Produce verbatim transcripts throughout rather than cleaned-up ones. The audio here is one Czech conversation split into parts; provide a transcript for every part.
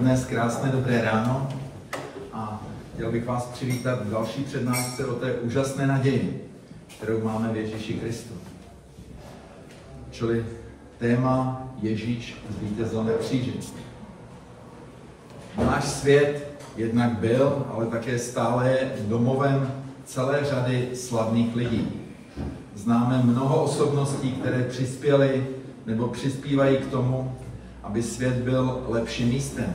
dnes krásné dobré ráno a chtěl bych vás přivítat v další přednášce o té úžasné naději, kterou máme v Ježíši Kristu. Čili téma Ježíš zvítězil na kříži. Náš svět jednak byl, ale také stále je domovem celé řady slavných lidí. Známe mnoho osobností, které přispěly nebo přispívají k tomu, aby svět byl lepším místem.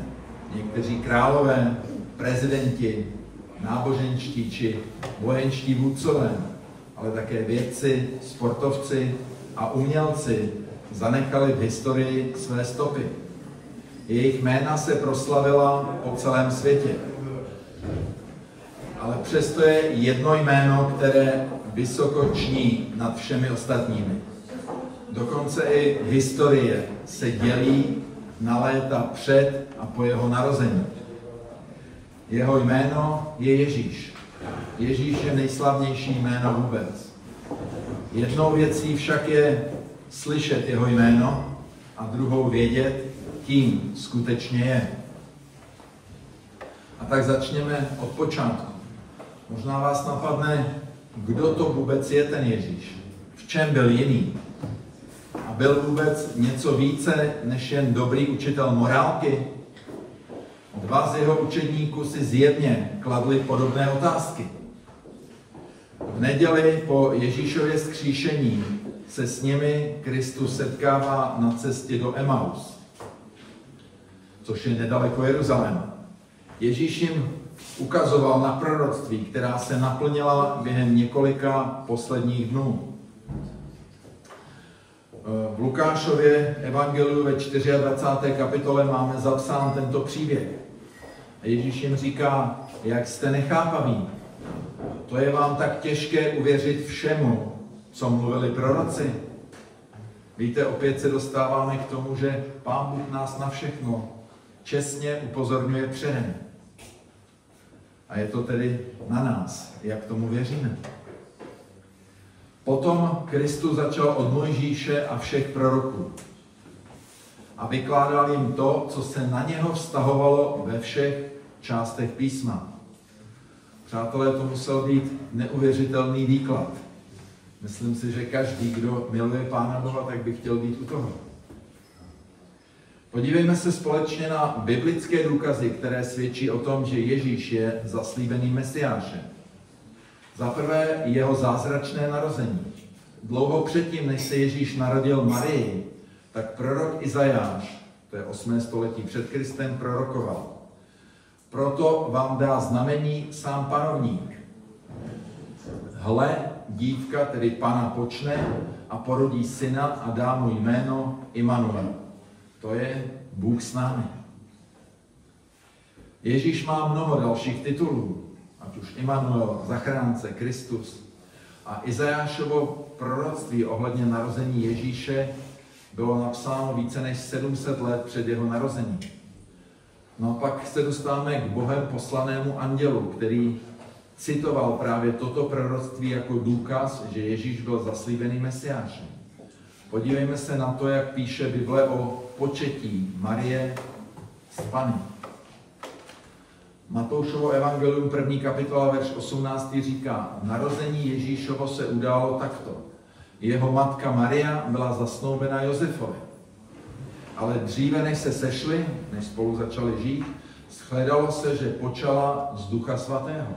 Někteří králové, prezidenti, náboženští či vojenští vůdcové, ale také vědci, sportovci a umělci zanechali v historii své stopy. Jejich jména se proslavila po celém světě. Ale přesto je jedno jméno, které vysoko ční nad všemi ostatními. Dokonce i historie se dělí na léta před a po jeho narození. Jeho jméno je Ježíš. Ježíš je nejslavnější jméno vůbec. Jednou věcí však je slyšet jeho jméno a druhou vědět, kým skutečně je. A tak začněme od počátku. Možná vás napadne, kdo to vůbec je ten Ježíš, v čem byl jiný. A byl vůbec něco více než jen dobrý učitel morálky? Dva z jeho učedníků si zjevně kladli podobné otázky. V neděli po Ježíšově zkříšení se s nimi Kristus setkává na cestě do Emaus, což je nedaleko Jeruzaléma. Ježíš jim ukazoval na proroctví, která se naplnila během několika posledních dnů. V Lukášově evangeliu ve dvacáté čtvrté kapitole máme zapsán tento příběh. Ježíš jim říká, jak jste nechápaví. To je vám tak těžké uvěřit všemu, co mluvili proroci. Víte, opět se dostáváme k tomu, že Pán Bůh nás na všechno čestně upozorňuje předem. A je to tedy na nás, jak tomu věříme. Potom Kristus začal od Mojžíše a všech proroků a vykládal jim to, co se na něho vztahovalo ve všech částech písma. Přátelé, to musel být neuvěřitelný výklad. Myslím si, že každý, kdo miluje Pána Boha, tak by chtěl být u toho. Podívejme se společně na biblické důkazy, které svědčí o tom, že Ježíš je zaslíbený Mesiášem. Za prvé jeho zázračné narození. Dlouho předtím, než se Ježíš narodil Marii, tak prorok Izajáš, to je osmé století před Kristem, prorokoval. Proto vám dá znamení sám panovník. Hle, dívka, tedy Pana počne a porodí syna a dá mu jméno Immanuel. To je Bůh s námi. Ježíš má mnoho dalších titulů. Ať už Immanuel, zachránce, Kristus. A Izajášovo proroctví ohledně narození Ježíše bylo napsáno více než sedm set let před jeho narozením. No a pak se dostáváme k Bohem poslanému andělu, který citoval právě toto proroctví jako důkaz, že Ježíš byl zaslíbený Mesiášem. Podívejme se na to, jak píše Bible o početí Marie s Pany. Matoušovo evangelium první kapitola verš osmnáct říká, narození Ježíšovo se událo takto. Jeho matka Maria byla zasnoubena Josefovi. Ale dříve, než se sešli, než spolu začali žít, shledalo se, že počala z Ducha Svatého.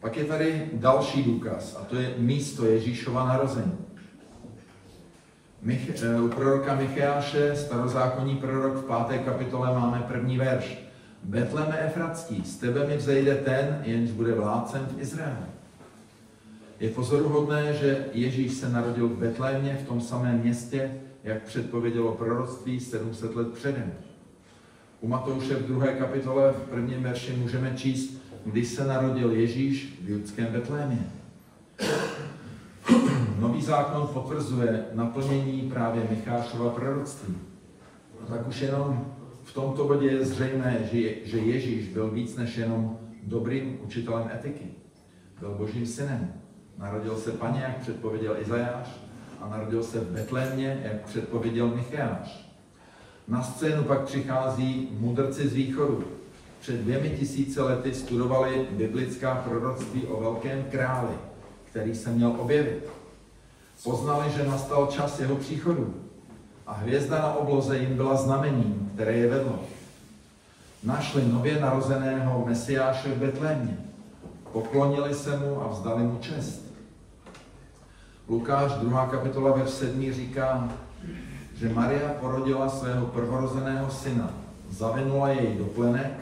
Pak je tady další důkaz, a to je místo Ježíšova narození. Mich, u proroka Micheáše, starozákonní prorok, v páté kapitole máme první verš. Betléme efratský, z tebe mi vzejde ten, jenž bude vládcem v Izraeli. Je pozoruhodné, že Ježíš se narodil v Betlémě, v tom samém městě, jak předpovědělo proroctví sedm set let předem. U Matouše v druhé kapitole v prvním verši můžeme číst, když se narodil Ježíš v judském Betlémě. Nový zákon potvrzuje naplnění právě Micheášova proroctví. No tak už jenom v tomto bodě je zřejmé, že Ježíš byl víc než jenom dobrým učitelem etiky. Byl Božím synem. Narodil se Paně, jak předpověděl Izajáš, a narodil se v Betlémě, jak předpověděl Micheáš. Na scénu pak přichází mudrci z východu. Před dvěmi tisíce lety studovali biblická proroctví o velkém králi, který se měl objevit. Poznali, že nastal čas jeho příchodu a hvězda na obloze jim byla znamením, které je vedlo. Našli nově narozeného Mesiáše v Betlémě, poklonili se mu a vzdali mu čest. Lukáš druhá kapitola verš sedmý říká, že Maria porodila svého prvorozeného syna, zavinula jej do plenek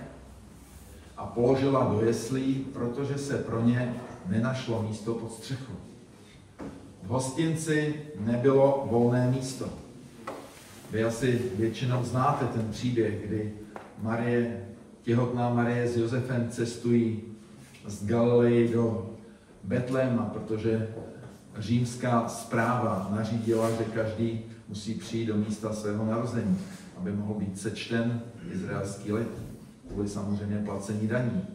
a položila do jeslí, protože se pro ně nenašlo místo pod střechu. V hostinci nebylo volné místo. Vy asi většinou znáte ten příběh, kdy Marie, těhotná Marie s Josefem cestují z Galileji do Betléma, protože římská správa nařídila, že každý musí přijít do místa svého narození, aby mohl být sečten izraelský lid, kvůli samozřejmě placení daní.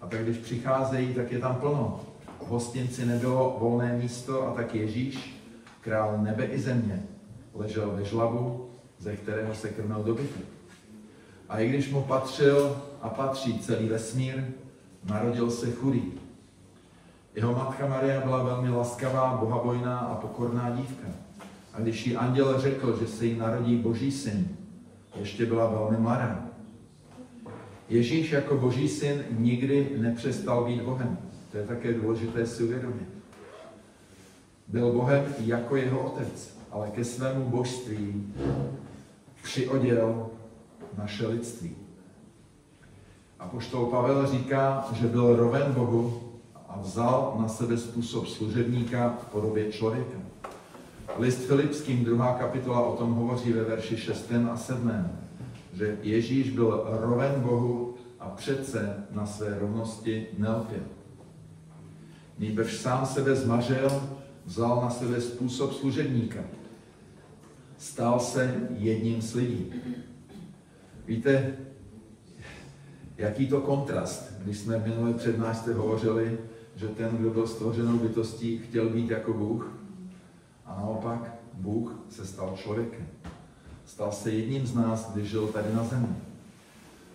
A tak když přicházejí, tak je tam plno. V hostinci nebylo volné místo a tak Ježíš, král nebe i země, ležel ve žlabu, ze kterého se krmil dobytek. A i když mu patřil a patří celý vesmír, narodil se chudý. Jeho matka Maria byla velmi laskavá, bohabojná a pokorná dívka. A když jí anděl řekl, že se jí narodí Boží syn, ještě byla velmi mladá. Ježíš jako Boží syn nikdy nepřestal být Bohem. To je také důležité si uvědomit. Byl Bohem jako jeho otec, ale ke svému božství přioděl naše lidství. Apoštol Pavel říká, že byl roven Bohu a vzal na sebe způsob služebníka v podobě člověka. List Filipským druhá kapitola o tom hovoří ve verši šestém a sedmém, že Ježíš byl roven Bohu a přece na své rovnosti nelpěl. Nýbrž sám sebe zmařil, vzal na sebe způsob služebníka. Stal se jedním z lidí. Víte, jaký to kontrast, když jsme v minulé přednášce hovořili, že ten, kdo byl stvořenou bytostí, chtěl být jako Bůh, a naopak Bůh se stal člověkem. Stal se jedním z nás, když žil tady na zemi.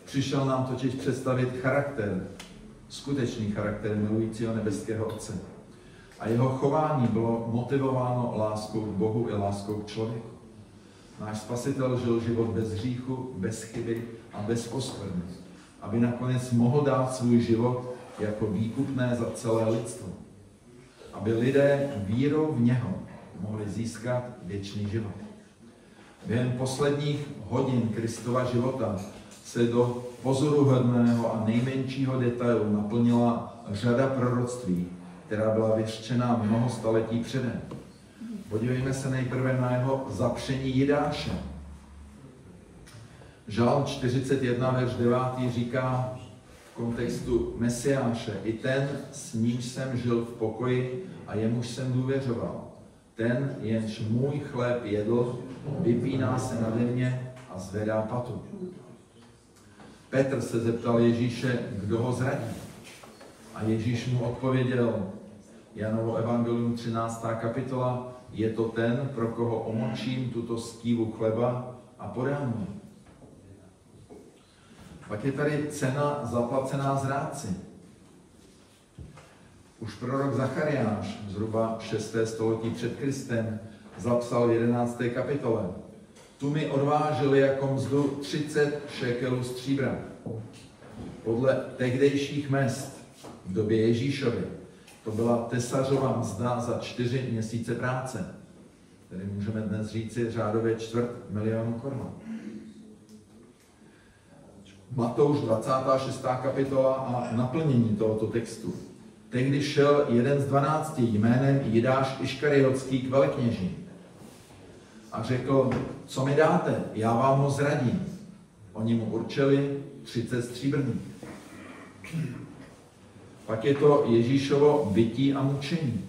Přišel nám totiž představit charakter, skutečný charakter milujícího nebeského Otce. A jeho chování bylo motivováno láskou k Bohu i láskou k člověku. Náš Spasitel žil život bez hříchu, bez chyby a bez poskvrny, aby nakonec mohl dát svůj život jako výkupné za celé lidstvo. Aby lidé vírou v něho mohli získat věčný život. Během posledních hodin Kristova života se do pozoruhodného a nejmenšího detailu naplnila řada proroctví, která byla vyřčena mnoho staletí předem. Podívejme se nejprve na jeho zapření Jidáše. Žalm čtyřicet jedna, verš devět říká v kontextu Mesiáše, i ten, s nímž jsem žil v pokoji a jemuž jsem důvěřoval. Ten, jenž můj chléb jedl, vypíná se nade mě a zvedá patu. Petr se zeptal Ježíše, kdo ho zradí. A Ježíš mu odpověděl, Janovo evangelium třináctá kapitola, je to ten, pro koho omočím tuto skývu chleba a podám mu. Pak je tady cena zaplacená zrádci. Už prorok Zachariáš, zhruba šesté století před Kristem, zapsal v jedenácté kapitole. Tu mi odvážili jako mzdu třicet šekelů stříbra. Podle tehdejších mezd v době Ježíšovy to byla tesařova mzda za čtyři měsíce práce. Tedy můžeme dnes říci řádově čtvrt milionu korun. Matouš dvacátá šestá kapitola a naplnění tohoto textu. Tehdy šel jeden z dvanácti jménem Jidáš Iškariotský k velekněži a řekl, co mi dáte, já vám ho zradím. Oni mu určili třicet stříbrných. Pak je to Ježíšovo bití a mučení.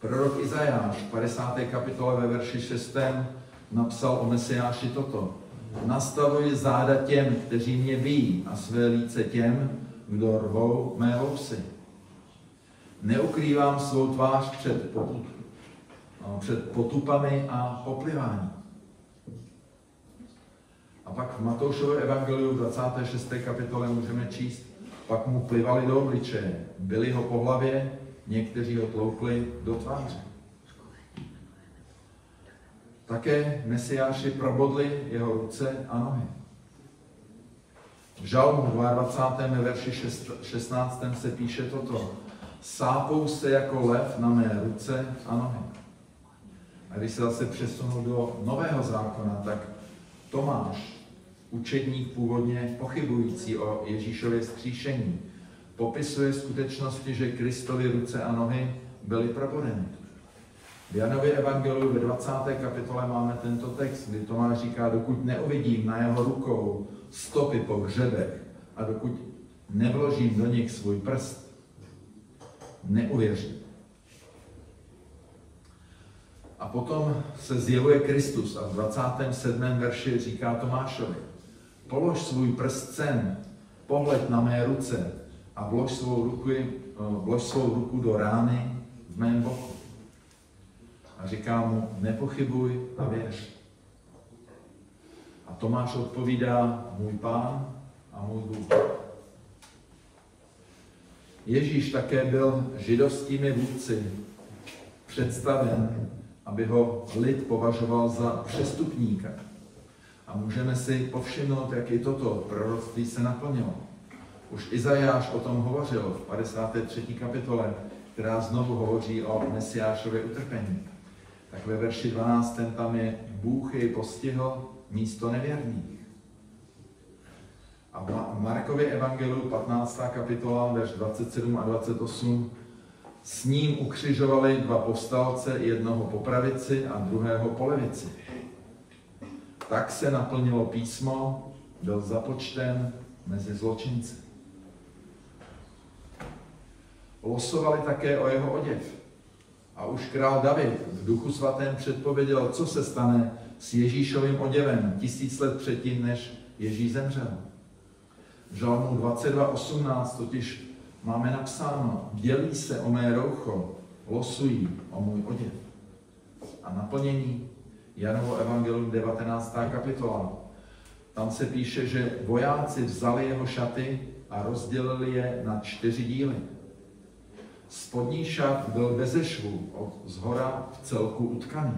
Prorok Izajáš v padesáté kapitole ve verši šestém napsal o Mesiáši toto. Nastavuji záda těm, kteří mě bijí, a své líce těm, kdo rvou mé lousy. Neukrývám svou tvář před, potup, před potupami a opliváním. V Matoušově evangeliu v dvacáté šesté kapitole můžeme číst: pak mu plivali do obličeje, byli ho po hlavě, někteří ho tloukli do tváře. Také Mesiáši probodli jeho ruce a nohy. V Žalmu dvacátém druhém verši šestnáctém se píše toto: sápou se jako lev na mé ruce a nohy. A když se zase přesunul do Nového zákona, tak Tomáš, učedník původně pochybující o Ježíšově vzkříšení, popisuje skutečnosti, že Kristovy ruce a nohy byly probodeny. V Janově evangeliu ve dvacáté kapitole máme tento text, kdy Tomáš říká: dokud neuvidím na jeho rukou stopy po hřebech a dokud nevložím do nich svůj prst, neuvěřím. A potom se zjevuje Kristus a v dvacátém sedmém verši říká Tomášovi: polož svůj prst sem, pohled na mé ruce a vlož svou ruku, vlož svou ruku do rány v mém boku. A říká mu: nepochybuj a věř. A Tomáš odpovídá: můj Pán a můj Bůh. Ježíš také byl židovskými vůdci představen, aby ho lid považoval za přestupníka. A můžeme si povšimnout, jak i toto proroctví se naplnilo. Už Izajáš o tom hovořil v padesáté třetí kapitole, která znovu hovoří o Mesiášově utrpení. Tak ve verši dvanáctém tam je: Bůh jej postihl místo nevěrných. A v Markově evangeliu patnácté kapitola, verš dvacet sedm a dvacet osm, s ním ukřižovali dva povstalce, jednoho po pravici a druhého po levici. Tak se naplnilo písmo, byl započten mezi zločinci. Losovali také o jeho oděv. A už král David v duchu svatém předpověděl, co se stane s Ježíšovým oděvem tisíc let předtím, než Ježíš zemřel. V Žalmu dvacet dva osmnáct totiž máme napsáno: dělí se o mé roucho, losují o můj oděv. A naplnění Janovo evangelium devatenácté kapitola. Tam se píše, že vojáci vzali jeho šaty a rozdělili je na čtyři díly. Spodní šat byl beze švů, od zhora v celku utkaný.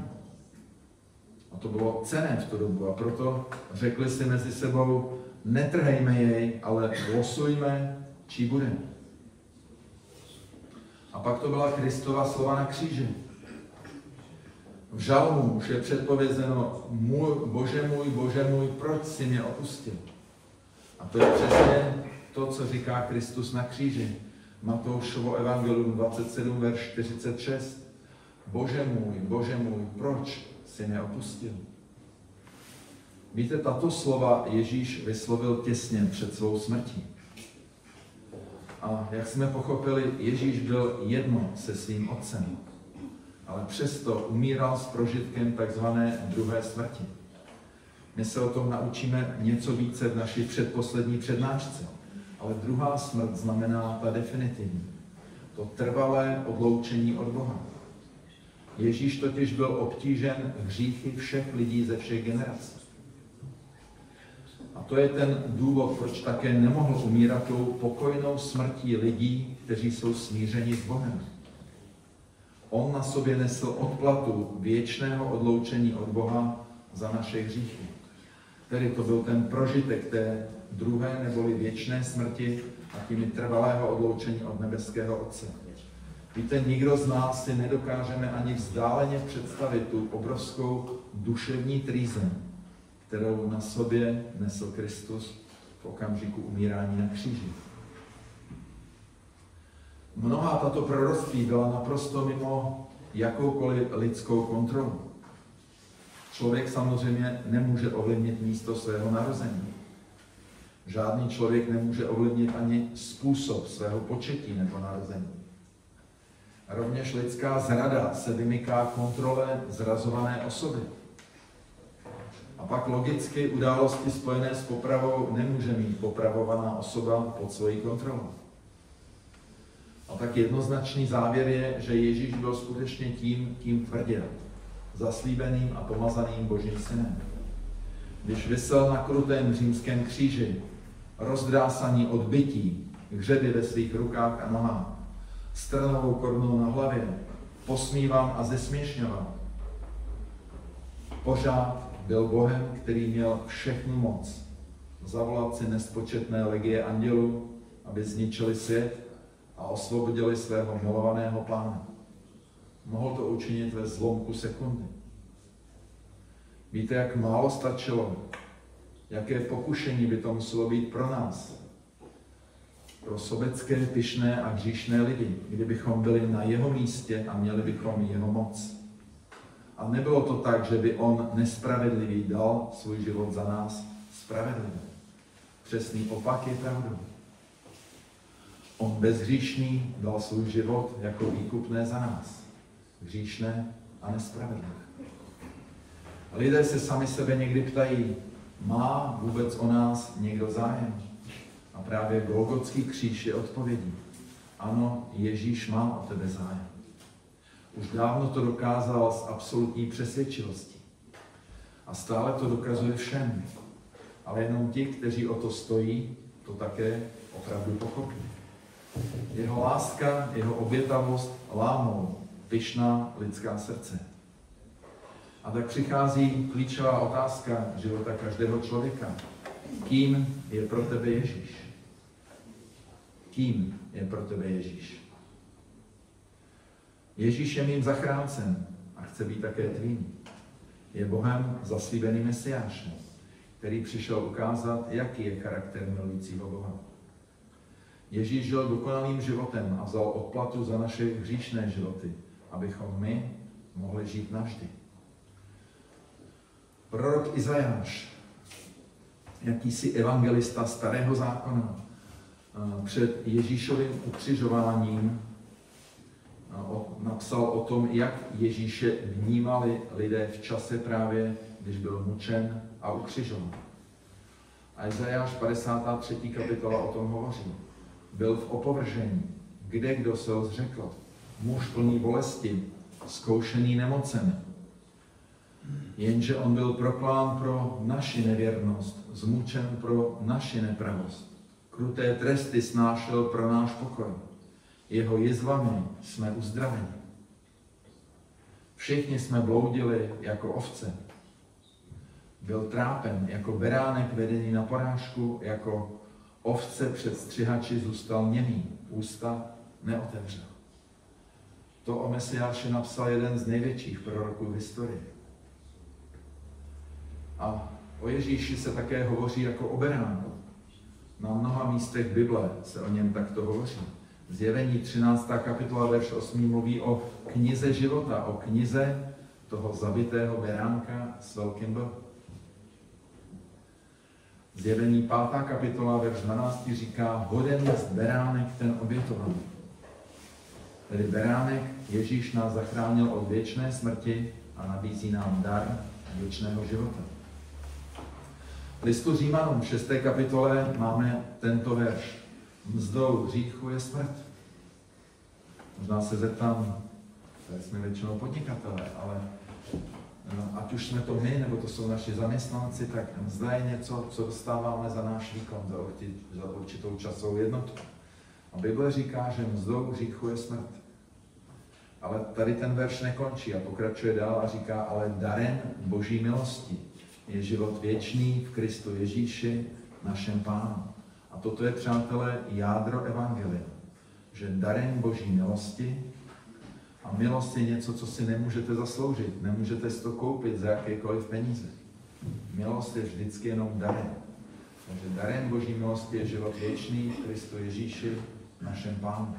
A to bylo cenné v tu dobu, a proto řekli si mezi sebou: netrhejme jej, ale losujme, čí bude. A pak to byla Kristova slova na kříži. V žalmu už je předpovězeno: můj, Bože můj, Bože můj, proč jsi mě opustil? A to je přesně to, co říká Kristus na kříži. Matoušovo evangelium dvacet sedm, verš čtyřicet šest. Bože můj, Bože můj, proč jsi mě opustil? Víte, tato slova Ježíš vyslovil těsně před svou smrtí. A jak jsme pochopili, Ježíš byl jedno se svým otcem, ale přesto umíral s prožitkem takzvané druhé smrti. My se o tom naučíme něco více v naší předposlední přednášce, ale druhá smrt znamená ta definitivní, to trvalé odloučení od Boha. Ježíš totiž byl obtížen hříchy všech lidí ze všech generací. A to je ten důvod, proč také nemohl umírat tou pokojnou smrtí lidí, kteří jsou smířeni s Bohem. On na sobě nesl odplatu věčného odloučení od Boha za naše hříchy. Tedy to byl ten prožitek té druhé neboli věčné smrti a tím i trvalého odloučení od nebeského Otce. Víte, nikdo z nás si nedokážeme ani vzdáleně představit tu obrovskou duševní trýzeň, kterou na sobě nesl Kristus v okamžiku umírání na kříži. Mnohá tato proroctví byla naprosto mimo jakoukoliv lidskou kontrolu. Člověk samozřejmě nemůže ovlivnit místo svého narození. Žádný člověk nemůže ovlivnit ani způsob svého početí nebo narození. Rovněž lidská zrada se vymyká kontrole zrazované osoby. A pak logicky události spojené s popravou nemůže mít popravovaná osoba pod svojí kontrolou. A tak jednoznačný závěr je, že Ježíš byl skutečně tím, kým tvrdil, zaslíbeným a pomazaným Božím synem. když visel na krutém římském kříži, rozdrásaní od bití, hřeby ve svých rukách a nohách, strnovou korunou na hlavě, posmívám a zesměšňoval. Pořád byl Bohem, který měl všechnu moc, zavolat si nespočetné legie andělů, aby zničili svět a osvobodili svého milovaného Pána. Mohl to učinit ve zlomku sekundy. Víte, jak málo stačilo, jaké pokušení by to muselo být pro nás, pro sobecké, pyšné a hříšné lidi, kdybychom byli na jeho místě a měli bychom jeho moc. A nebylo to tak, že by on nespravedlivý dal svůj život za nás spravedlivý. Přesný opak je pravdou. On bezhříšný dal svůj život jako výkupné za nás. Hříšné a nespravedlivé. Lidé se sami sebe někdy ptají, má vůbec o nás někdo zájem? A právě Golgotský kříž je odpovědí. Ano, Ježíš má o tebe zájem. Už dávno to dokázal s absolutní přesvědčivostí. A stále to dokazuje všem. Ale jenom ti, kteří o to stojí, to také opravdu pochopí. Jeho láska, jeho obětavost lámou pyšná lidská srdce. A tak přichází klíčová otázka života každého člověka. Kým je pro tebe Ježíš? Kým je pro tebe Ježíš? Ježíš je mým zachráncem a chce být také tvým. Je Bohem zaslíbený Mesiášem, který přišel ukázat, jaký je charakter milujícího Boha. Ježíš žil dokonalým životem a vzal odplatu za naše hříšné životy, abychom my mohli žít navždy. Prorok Izajáš, jakýsi evangelista Starého zákona, před Ježíšovým ukřižováním napsal o tom, jak Ježíše vnímali lidé v čase právě, když byl mučen a ukřižován. A Izajáš padesátá třetí kapitola o tom hovoří. Byl v opovržení, kde kdo se ho zřekl, muž plný bolesti, zkoušený nemocemi. Jenže on byl proklán pro naši nevěrnost, zmučen pro naši nepravost. Kruté tresty snášel pro náš pokoj. Jeho jizvami jsme uzdraveni. Všichni jsme bloudili jako ovce. Byl trápen jako beránek vedený na porážku, jako ovce před střihači zůstal němý, ústa neotevřel. To o Mesiáši napsal jeden z největších proroků v historii. A o Ježíši se také hovoří jako o beránku. Na mnoha místech Bible se o něm takto hovoří. Zjevení třináctá kapitola verš osmý mluví o knize života, o knize toho zabitého beránka s velkým B. Zjevení pátá kapitola verš dvanáctý říká, hoden jest beránek ten obětovaný. Tedy beránek Ježíš nás zachránil od věčné smrti a nabízí nám dar věčného života. V listu Římanům šesté kapitole máme tento verš. Mzdou hříchu je smrt. Možná se zeptám, tady jsme většinou podnikatelé, ale no, ať už jsme to my, nebo to jsou naši zaměstnanci, tak mzda je něco, co dostáváme za náš výkon, za, určit, za určitou časovou jednotku. A Bible říká, že mzdou hříchu je smrt. Ale tady ten verš nekončí a pokračuje dál a říká, ale darem Boží milosti je život věčný v Kristu Ježíši, našem Pánu. A toto je, přátelé, jádro evangelia, že darem Boží milosti, a milost je něco, co si nemůžete zasloužit, nemůžete si to koupit za jakékoliv peníze. Milost je vždycky jenom darem. Takže darem Boží milosti je život věčný v Kristu Ježíši, našem Pánu.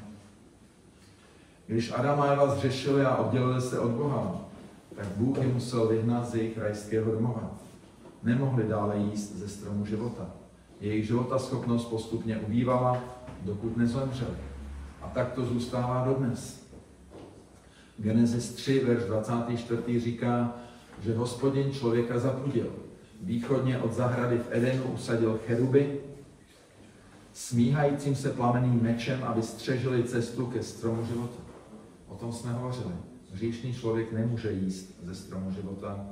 Když Adam a Eva zřešili a oddělili se od Boha, tak Bůh je musel vyhnat z jejich rajského domova. Nemohli dále jíst ze stromu života. Jejich životaschopnost postupně ubývala, dokud nezemřeli. A tak to zůstává dodnes. Genesis tři, verš dvacátý čtvrtý říká, že Hospodin člověka zapudil. Východně od zahrady v Edenu usadil cheruby, smíhajícím se plamenným mečem, aby střežili cestu ke stromu života. O tom jsme hovořili. Hříšný člověk nemůže jíst ze stromu života,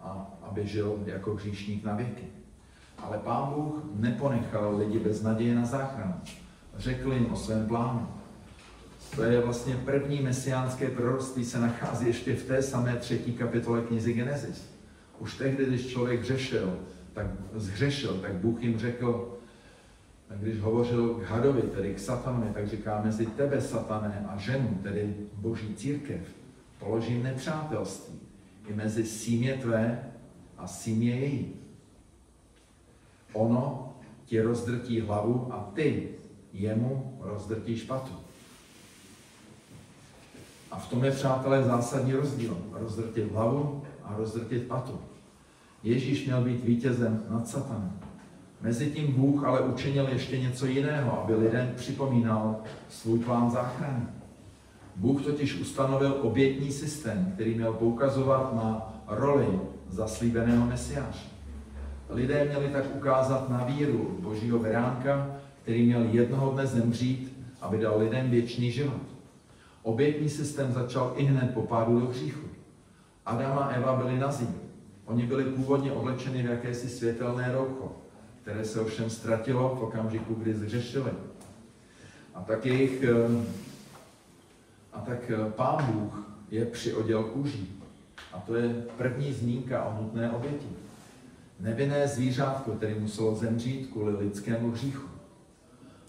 a aby žil jako hříšník na věky. Ale Pán Bůh neponechal lidi bez naděje na záchranu. Řekl jim o svém plánu. To je vlastně první mesiánské proroctví, se nachází ještě v té samé třetí kapitole knihy Genesis. Už tehdy, když člověk hřešil, tak zhřešil, tak Bůh jim řekl, když hovořil k hadovi, tedy k satanovi, tak říká, mezi tebe, satané, a ženu, tedy boží církev, položím nepřátelství i mezi símě tvé a símě její. Ono ti rozdrtí hlavu a ty jemu rozdrtíš patu. A v tom je, přátelé, zásadní rozdíl. Rozdrtit hlavu a rozdrtit patu. Ježíš měl být vítězem nad satanem. Mezitím Bůh ale učinil ještě něco jiného, aby lidem připomínal svůj plán záchrany. Bůh totiž ustanovil obětní systém, který měl poukazovat na roli zaslíbeného mesiáše. Lidé měli tak ukázat na víru božího beránka, který měl jednoho dne zemřít, aby dal lidem věčný život. Obětní systém začal i hned po pádu do hříchu. Adam a Eva byli nazí. Oni byli původně oblečeni v jakési světelné roucho, které se ovšem ztratilo v okamžiku, kdy zhřešili. A tak, jejich, a tak Pán Bůh je přiodil kůží. A to je první zmínka o nutné oběti. Nevinné zvířátko, které muselo zemřít kvůli lidskému hříchu.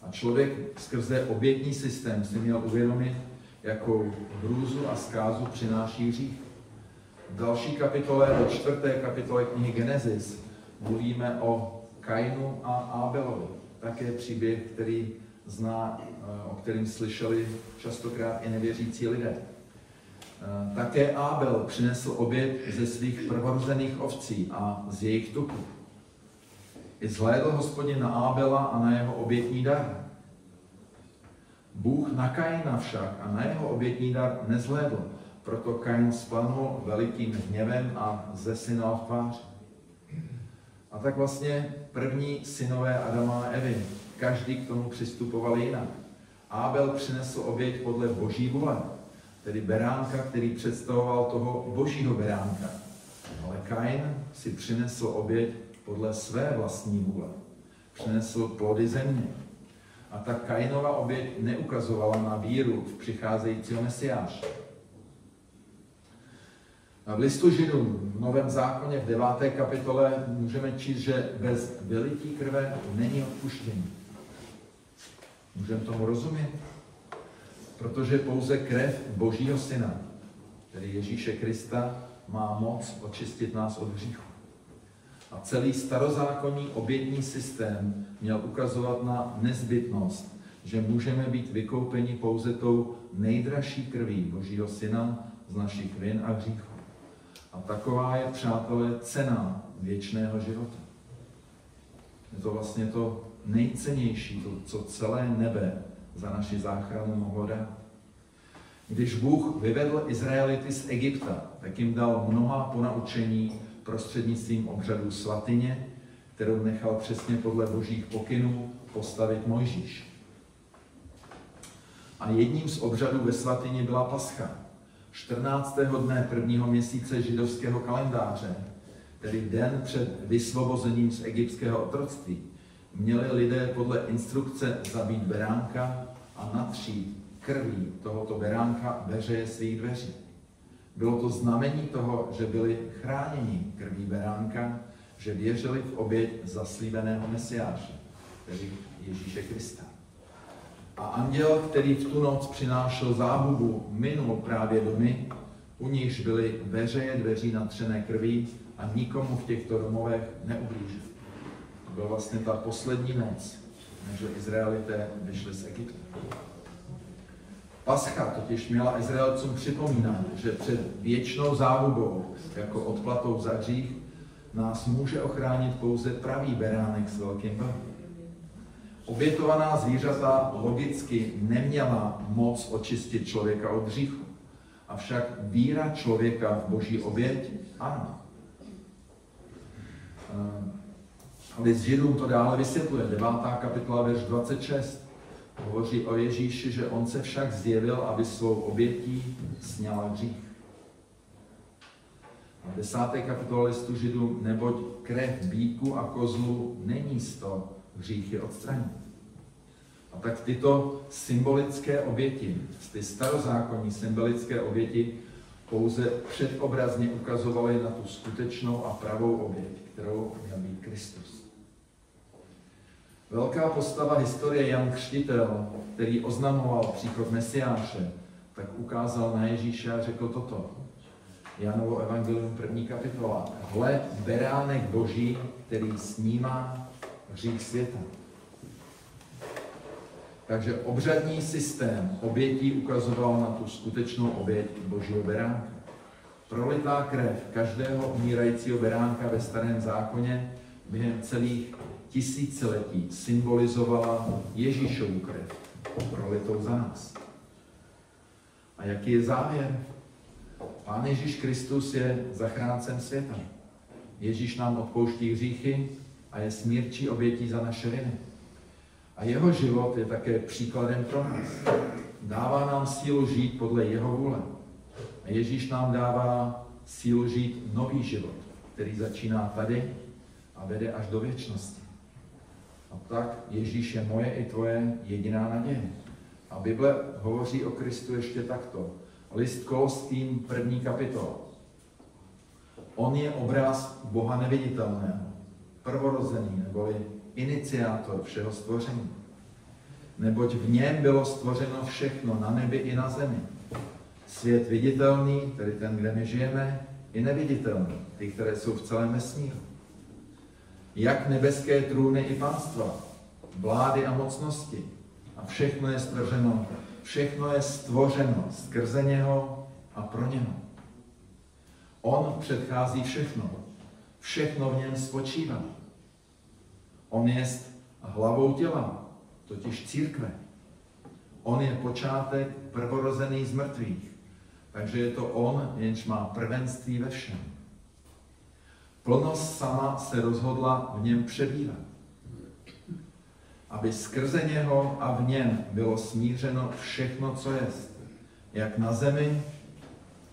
A člověk skrze obětní systém si měl uvědomit, jakou hrůzu a zkázu přináší hřích. V další kapitole, do čtvrté kapitole knihy Genesis, mluvíme o Kainu a Ábelovi. Také příběh, který zná, o kterém slyšeli častokrát i nevěřící lidé. Také Ábel přinesl oběť ze svých prvorozených ovcí a z jejich tuku. I zhlédl Hospodin na Ábela a na jeho obětní dar. Bůh na Kaina však a na jeho obětní dar nezhlédl, proto Kain spanul velikým hněvem a zesynal v tváři. A tak vlastně první synové Adama a Evy, každý k tomu přistupoval jinak. Ábel přinesl oběť podle boží vůle, tedy beránka, který představoval toho božího beránka. Ale Kain si přinesl oběť podle své vlastní vůle. Přinesl plody země. A tak Kainova oběť neukazovala na víru v přicházejícího mesiáše. V listu Židům v Novém zákoně v deváté kapitole můžeme číst, že bez vylití krve není odpuštění. Můžeme tomu rozumět? Protože pouze krev Božího Syna, tedy Ježíše Krista, má moc očistit nás od hříchu. A celý starozákonní obětní systém měl ukazovat na nezbytnost, že můžeme být vykoupeni pouze tou nejdražší krví Božího Syna z našich vin a hříchů. A taková je, přátelé, cena věčného života. Je to vlastně to nejcennější, to, co celé nebe za naši záchranu mohlo dát. Když Bůh vyvedl Izraelity z Egypta, tak jim dal mnoha ponaučení prostřednictvím obřadu svatyně, kterou nechal přesně podle božích pokynů postavit Mojžíš. A jedním z obřadů ve svatyni byla pascha. čtrnáctého dne prvního měsíce židovského kalendáře, tedy den před vysvobozením z egyptského otroctví, měli lidé podle instrukce zabít beránka a natřít krví tohoto beránka veřeje svých dveří. Bylo to znamení toho, že byli chráněni krví beránka, že věřili v oběť zaslíbeného mesiáše, tedy Ježíše Krista. A anděl, který v tu noc přinášel záhubu, minul právě domy, u nichž byly veřeje dveří natřené krví a nikomu v těchto domovech neublížil. To byla vlastně ta poslední noc, než Izraelité vyšli z Egypta. Pascha totiž měla Izraelcům připomínat, že před věčnou záhubou, jako odplatou za hřích, nás může ochránit pouze pravý beránek s velkým B. Obětovaná zvířata logicky neměla moc očistit člověka od hříchu. Avšak víra člověka v boží oběť ano. List Židům to dále vysvětluje. devátá kapitola, verš dvacet šest. Hovoří o Ježíši, že on se však zjevil, aby svou obětí sňal hřích. desáté kapitola listu Židům, neboť krev býku a kozlu není sto hříchy odstranit. A tak tyto symbolické oběti, ty starozákonní symbolické oběti, pouze předobrazně ukazovaly na tu skutečnou a pravou oběť, kterou měl být Kristus. Velká postava historie Jan Křtitel, který oznamoval příchod Mesiáše, tak ukázal na Ježíše a řekl toto. Janovo evangelium první kapitola. Hle, beránek Boží, který snímá hřích světa. Takže obřadní systém obětí ukazoval na tu skutečnou oběť Božího beránka. Prolitá krev každého umírajícího beránka ve Starém zákoně během celých tisíciletí symbolizovala Ježíšovu krev, prolitou za nás. A jaký je závěr? Pán Ježíš Kristus je zachráncem světa. Ježíš nám odpouští hříchy a je smírčí obětí za naše viny. A jeho život je také příkladem pro nás. Dává nám sílu žít podle jeho vůle. A Ježíš nám dává sílu žít nový život, který začíná tady a vede až do věčnosti. A tak Ježíš je moje i tvoje jediná naděje. A Bible hovoří o Kristu ještě takto. List Koloským první kapitola. On je obraz Boha neviditelného, prvorozený, neboli iniciátor všeho stvoření. Neboť v něm bylo stvořeno všechno na nebi i na zemi. Svět viditelný, tedy ten, kde my žijeme, i neviditelný, ty, které jsou v celém vesmíru. Jak nebeské trůny i panstva, vlády a mocnosti. A všechno je stvořeno. Všechno je stvořeno skrze něho a pro něho. On předchází všechno. Všechno v něm spočívá. On jest hlavou těla, totiž církve. On je počátek prvorozený z mrtvých. Takže je to on, jenž má prvenství ve všem. Plnost sama se rozhodla v něm přebývat, aby skrze něho a v něm bylo smířeno všechno, co jest. Jak na zemi,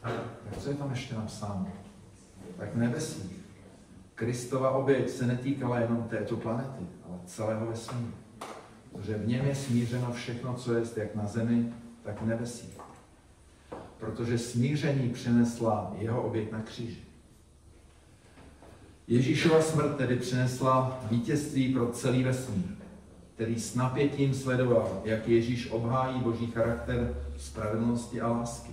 tak co je tam ještě napsáno, tak v nebesích. Kristova oběť se netýkala jenom této planety, ale celého vesmíru. Protože v něm je smířeno všechno, co jest, jak na zemi, tak v nebesích. Protože smíření přinesla jeho oběť na kříži. Ježíšova smrt tedy přinesla vítězství pro celý vesmír, který s napětím sledoval, jak Ježíš obhájí Boží charakter spravedlnosti a lásky.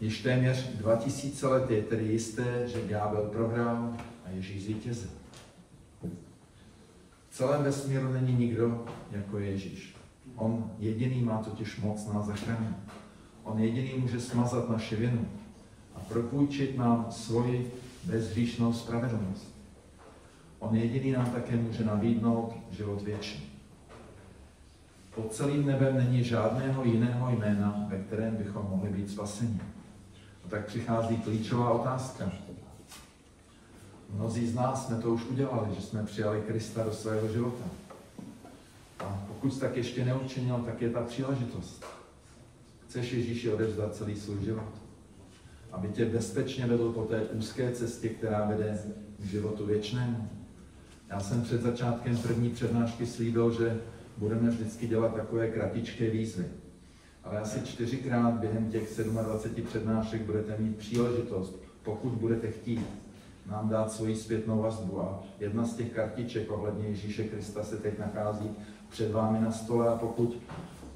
Již téměř dva tisíce let je tedy jisté, že ďábel prohrál a Ježíš zvítězil. V celém vesmíru není nikdo jako Ježíš. On jediný má totiž moc nás zachránit. On jediný může smazat naši vinu a propůjčit nám svoji bezhříšnou spravedlnost. On jediný nám také může nabídnout život věčný. Pod celým nebem není žádného jiného jména, ve kterém bychom mohli být spaseni. A tak přichází klíčová otázka. Mnozí z nás jsme to už udělali, že jsme přijali Krista do svého života. A pokud tak ještě neučinil, tak je ta příležitost. Chceš Ježíši odevzdat celý svůj život, aby tě bezpečně vedl po té úzké cestě, která vede k životu věčnému. Já jsem před začátkem první přednášky slíbil, že budeme vždycky dělat takové kratičké výzvy. Ale asi čtyřikrát během těch dvaceti sedmi přednášek budete mít příležitost, pokud budete chtít, nám dát svoji zpětnou vazbu. A jedna z těch kartiček ohledně Ježíše Krista se teď nachází před vámi na stole a pokud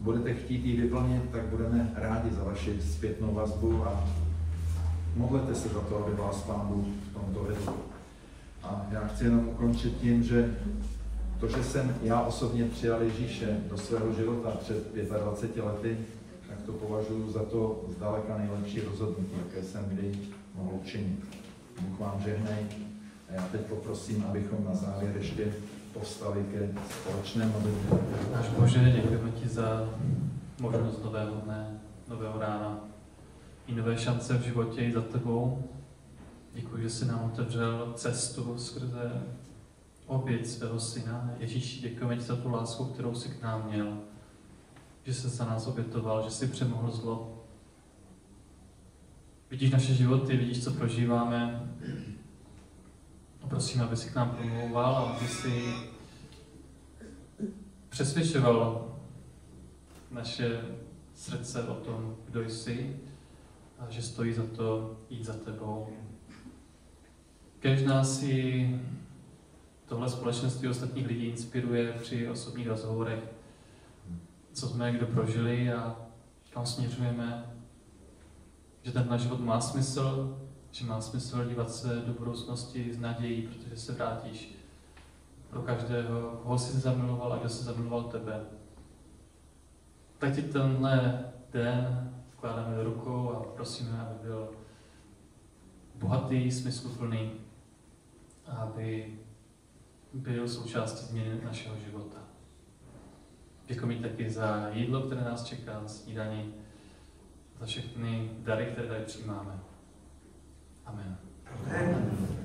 budete chtít ji vyplnit, tak budeme rádi za vaši zpětnou vazbu a modlete se za to, aby vás Pán Bůh v tomto vedl. A já chci jenom ukončit tím, že to, že jsem já osobně přijal Ježíše do svého života před dvaceti pěti lety, tak to považuji za to zdaleka nejlepší rozhodnutí, jaké jsem kdy mohl učinit. Bůh vám žehnej a já teď poprosím, abychom na závěr ještě povstali ke společnému modlitbě. Náš Bože, děkujeme ti za možnost nového dne, nového rána i nové šance v životě i za tebou. Děkuji, že jsi nám otevřel cestu skrze oběť svého syna. Ježíši, děkujeme ti za tu lásku, kterou jsi k nám měl. Že jsi za nás obětoval, že jsi přemohl zlo. Vidíš naše životy, vidíš, co prožíváme. A prosím, aby si k nám promlouval a aby si přesvědčoval naše srdce o tom, kdo jsi a že stojí za to jít za tebou. Kéž nás si tohle společenství ostatních lidí inspiruje při osobních rozhovorech, co jsme kdo prožili a kam směřujeme, že ten náš život má smysl, že má smysl dívat se do budoucnosti s nadějí, protože se vrátíš pro každého, koho jsi zamiloval a kdo se zamiloval tebe. Tak ti tenhle den vkládáme do rukou a prosíme, aby byl bohatý, smysluplný a aby byl součástí změny našeho života. Děkuji taky za jídlo, které nás čeká, snídani, za všechny dary, které tady přijímáme. Amen. Amen.